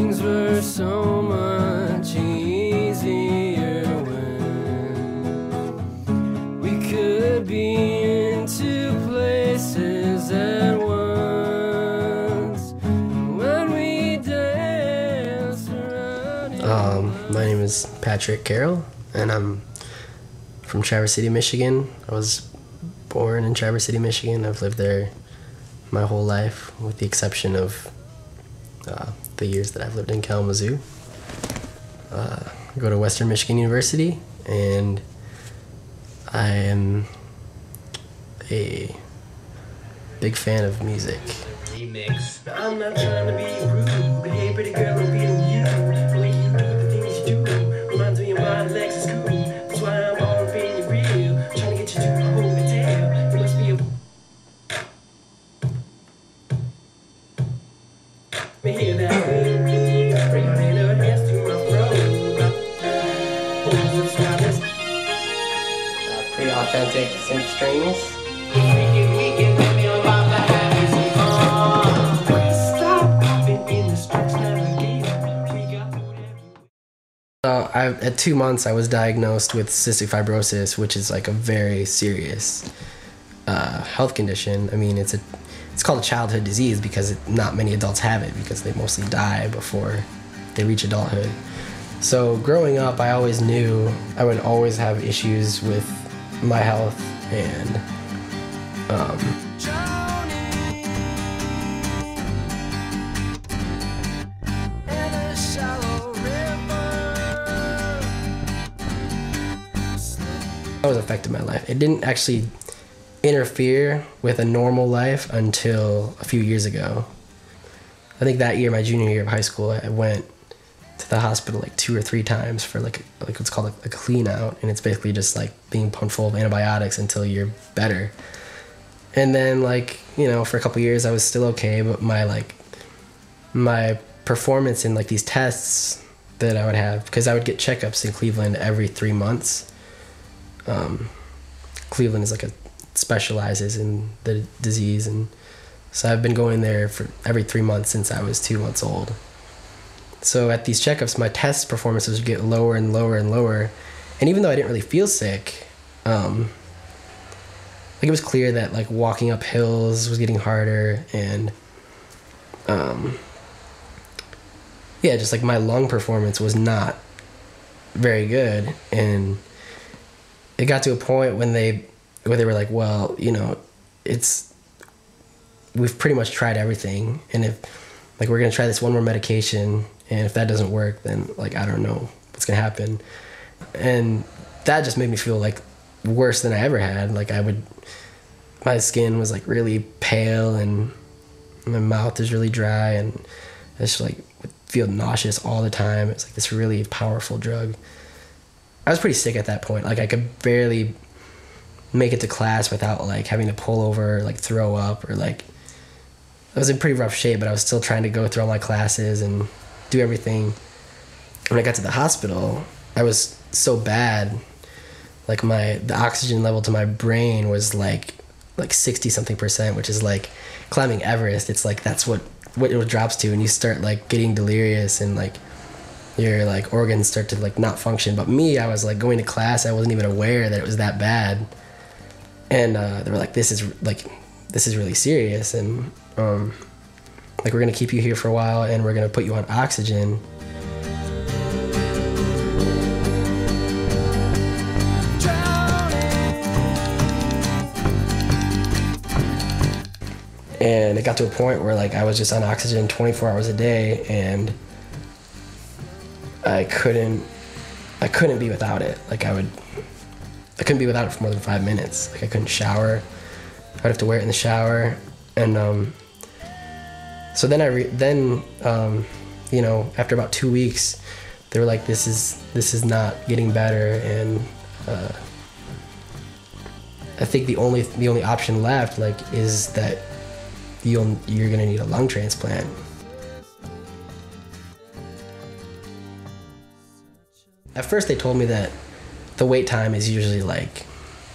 Things were so much easier when we could be in two places at once. When we danced around. My name is Patrick Carroll, and I'm from Traverse City, Michigan. I was born in Traverse City, Michigan. I've lived there my whole life, with the exception of the years that I've lived in Kalamazoo. I go to Western Michigan University, and I am a big fan of music. Remix. I'm not trying to be rude, but hey, pretty girl, I'm being you. The way you do the things you do reminds me of my legs at school. That's why I'm all being real, trying to get you to hold me down. You must be a... We hear that wind, bring your little hands to my throat. Pretty authentic synth strings. We can baby on my behalf. Stop popping in the streets navigator. We got whatever. At 2 months, I was diagnosed with cystic fibrosis, which is like a very serious health condition. I mean, it's called a childhood disease because not many adults have it, because they mostly die before they reach adulthood. So growing up, I always knew I would always have issues with my health, and I was affected my life. It didn't actually interfere with a normal life until a few years ago. I think that year, my junior year of high school, I went to the hospital like 2 or 3 times for like what's called a clean out, and it's basically just like being pumped full of antibiotics until you're better. And then, like, you know, for a couple years I was still okay, but my performance in like these tests that I would have, because I would get checkups in Cleveland every 3 months. Cleveland is like a specializes in the disease, and so I've been going there for every 3 months since I was 2 months old. So at these checkups, my test performances would get lower and lower and lower, and even though I didn't really feel sick, like it was clear that like walking up hills was getting harder, and yeah, just like my lung performance was not very good, and it got to a point when they were like, well, you know, we've pretty much tried everything, and if like we're gonna try this one more medication, and if that doesn't work, then like I don't know what's gonna happen. And that just made me feel like worse than I ever had. Like my skin was like really pale, and my mouth is really dry, and I just like feel nauseous all the time. It's like this really powerful drug. I was pretty sick at that point. Like I could barely make it to class without like having to pull over or like throw up, or like I was in pretty rough shape, but I was still trying to go through all my classes and do everything. When I got to the hospital, I was so bad, like the oxygen level to my brain was like 60-something %, which is like climbing Everest. It's like that's what it drops to, and you start like getting delirious, and like your like organs start to like not function. But me, I was like going to class, I wasn't even aware that it was that bad. And they were like, this is really serious, and like we're gonna keep you here for a while, and we're gonna put you on oxygen. And it got to a point where like I was just on oxygen 24 hours a day, and I couldn't be without it. Like I couldn't be without it for more than 5 minutes. Like I couldn't shower. I'd have to wear it in the shower, and so then you know, after about 2 weeks, they were like, "This is not getting better," and I think the only option left, like, is that you're gonna need a lung transplant. At first, they told me that the wait time is usually like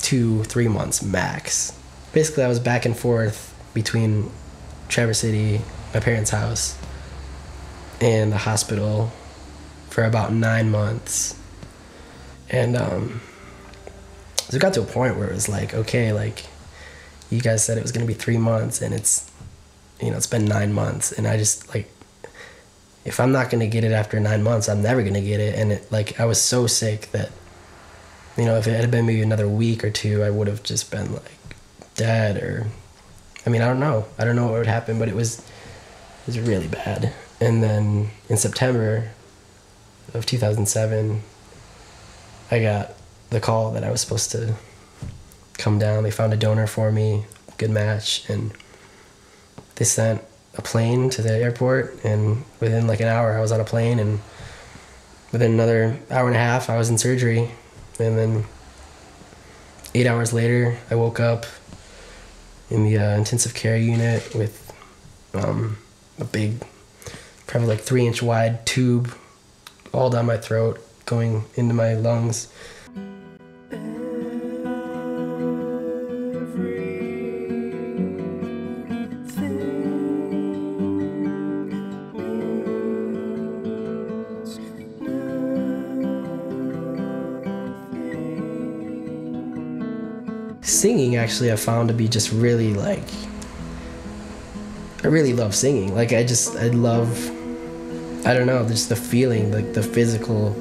2-3 months max. Basically, I was back and forth between Traverse City, my parents' house, in the hospital for about 9 months. And so it got to a point where it was like, okay, like you guys said it was going to be 3 months, and it's, you know, it's been 9 months, and I just, like, if I'm not going to get it after 9 months, I'm never going to get it. And it, like, I was so sick that, you know, if it had been maybe another week or two, I would have just been like dead, or, I mean, I don't know what would happen, but it was really bad. And then in September of 2007, I got the call that I was supposed to come down. They found a donor for me, good match, and they sent a plane to the airport, and within like an hour I was on a plane, and within another hour and a half I was in surgery. And then 8 hours later I woke up in the intensive care unit with a big, probably like 3-inch wide tube all down my throat going into my lungs. Singing, actually, I found to be just really, like, I really love singing. Like, I love, I don't know, just the feeling, like the physical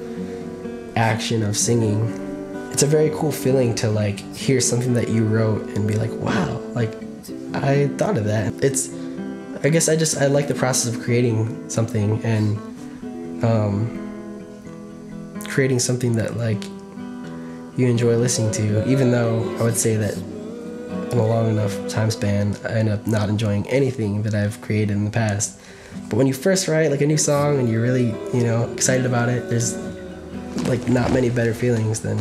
action of singing. It's a very cool feeling to, like, hear something that you wrote and be like, wow, like, I thought of that. It's, I guess I like the process of creating something, and creating something that, like, you enjoy listening to, even though I would say that in a long enough time span, I end up not enjoying anything that I've created in the past. But when you first write like a new song and you're really, you know, excited about it, there's like not many better feelings than,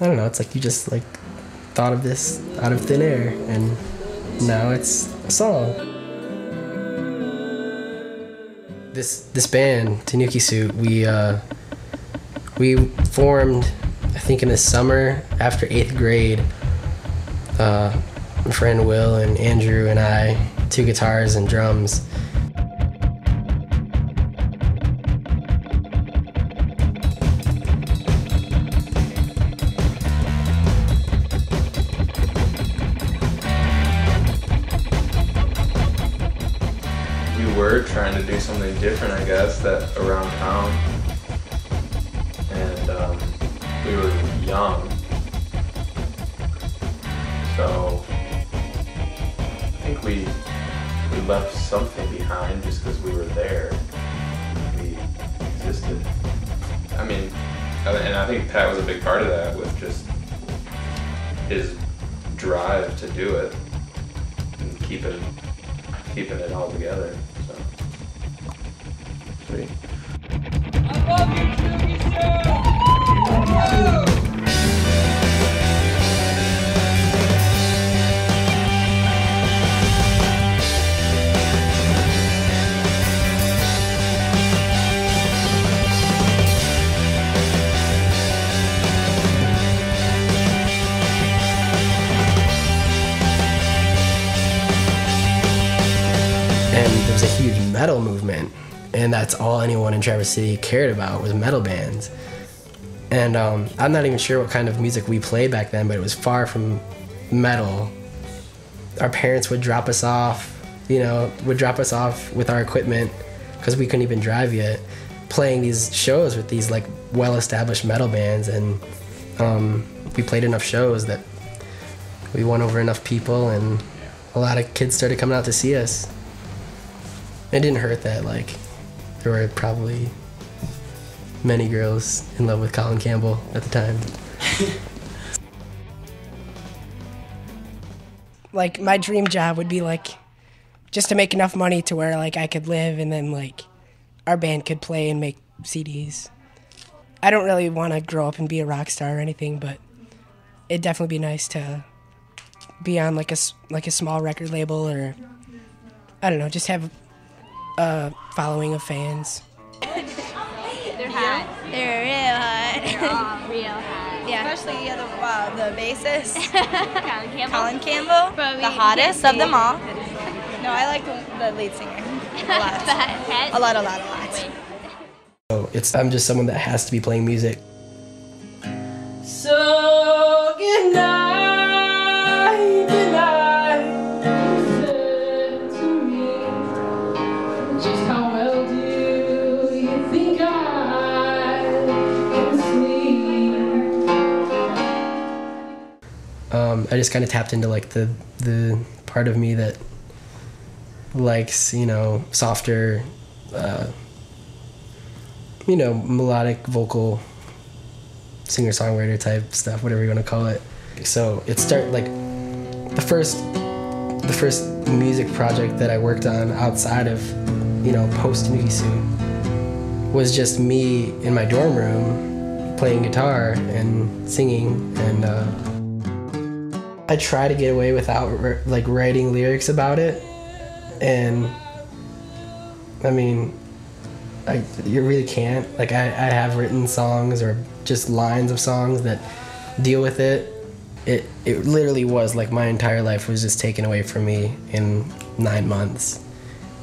I don't know, it's like you just like thought of this out of thin air and now it's a song. This band, Tanuki Suit, we formed, I think, in the summer after 8th grade. My friend Will and Andrew and I, 2 guitars and drums. We were trying to do something different, I guess, that around town. And we were young, so I think we left something behind just because we were there. We existed. I mean, and I think Pat was a big part of that, with just his drive to do it and keeping it all together. So sweet. I love you, Tanuki Suit! And there was a huge metal movement, and that's all anyone in Traverse City cared about, was metal bands. And I'm not even sure what kind of music we played back then, but it was far from metal. Our parents would drop us off, you know, with our equipment, because we couldn't even drive yet, playing these shows with these like well-established metal bands. And we played enough shows that we won over enough people, and a lot of kids started coming out to see us. It didn't hurt that, like, there were probably many girls in love with Colin Campbell at the time. Like, my dream job would be, like, just to make enough money to where, like, I could live, and then, like, our band could play and make CDs. I don't really want to grow up and be a rock star or anything, but it'd definitely be nice to be on, like, a small record label, or, I don't know, just have following of fans. They're hot. They're real hot. They're all real hot. Yeah. Especially the bassist, Colin Campbell. The hottest of them all. No, I like the lead singer a lot. A lot. Oh, I'm just someone that has to be playing music. So good night, good night. You said to me, just how well do you think I can sleep? I just kind of tapped into like the part of me that likes, you know, softer, you know, melodic vocal singer-songwriter type stuff, whatever you want to call it. So it started like the first music project that I worked on outside of, you know, post Tanuki Suit was just me in my dorm room playing guitar and singing, and I try to get away without like writing lyrics about it, and I mean, you really can't. Like, I have written songs or just lines of songs that deal with it. It literally was like my entire life was just taken away from me in 9 months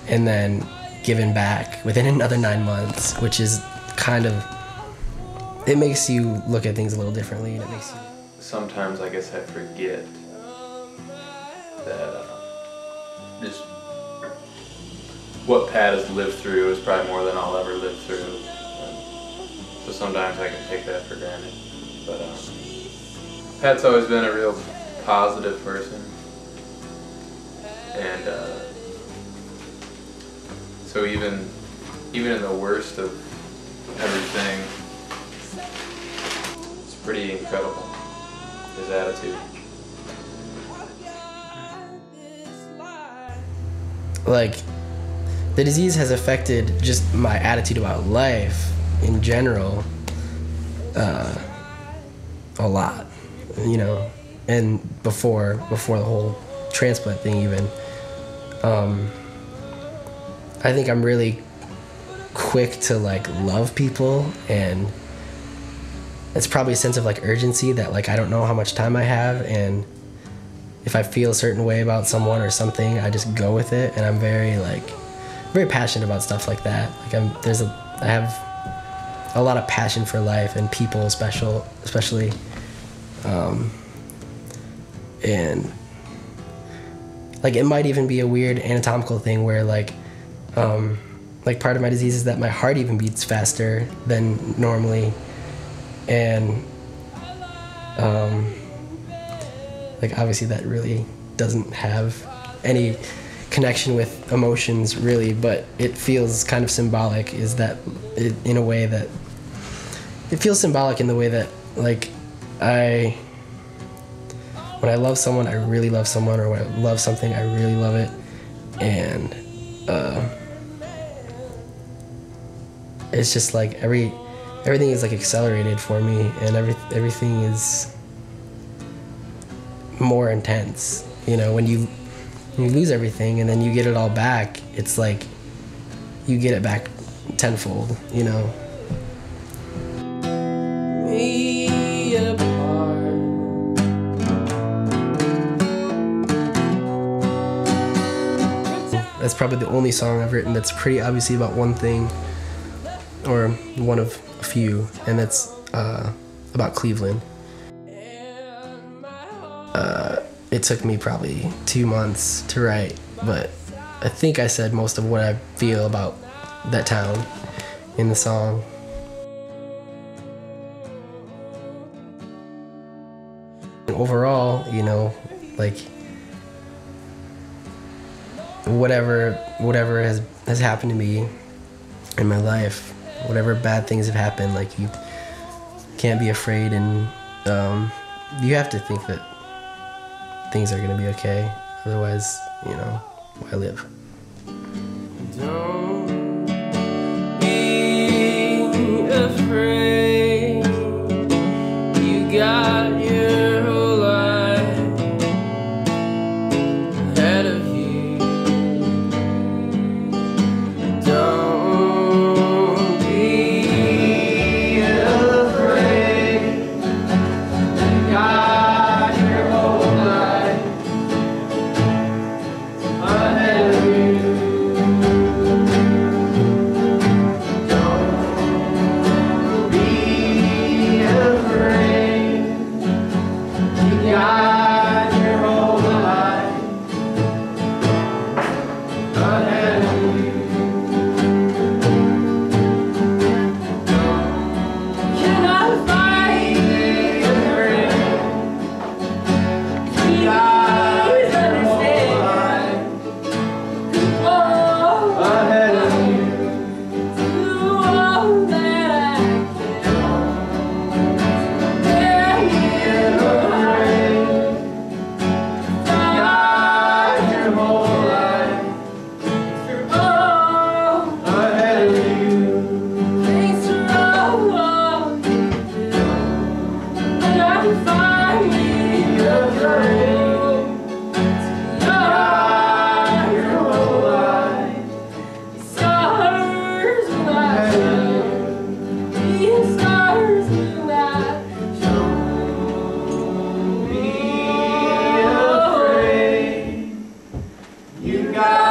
and then given back within another 9 months, which is kind of, it makes you look at things a little differently, and it makes you... Sometimes I guess I forget that just what Pat has lived through is probably more than I'll ever live through. So sometimes I can take that for granted. But Pat's always been a real positive person. And so even in the worst of everything, it's pretty incredible, his attitude. Like, the disease has affected just my attitude about life in general a lot, you know, and before the whole transplant thing even. I think I'm really quick to like love people, and it's probably a sense of like urgency that like I don't know how much time I have, and if I feel a certain way about someone or something, I just go with it, and I'm very passionate about stuff like that. Like I have a lot of passion for life and people, especially, and like it might even be a weird anatomical thing where like part of my disease is that my heart even beats faster than normally, and like obviously that really doesn't have any connection with emotions really, but it feels kind of symbolic, is that it, in a way that it feels symbolic in the way that like when I love someone, I really love someone, or when I love something, I really love it, and it's just like everything is like accelerated for me, and everything is more intense, you know, when you lose everything and then you get it all back, it's like you get it back tenfold, you know. Me apart. That's probably the only song I've written that's pretty obviously about one thing, or one of a few, and that's about Cleveland. It took me probably 2 months to write, but I think I said most of what I feel about that town in the song. And overall, you know, like whatever has happened to me in my life, whatever bad things have happened, like you can't be afraid, and you have to think that things are going to be okay, otherwise, you know, why live? Don't be afraid, you got your whole life ahead of you. Don't be afraid, you got your whole life. You got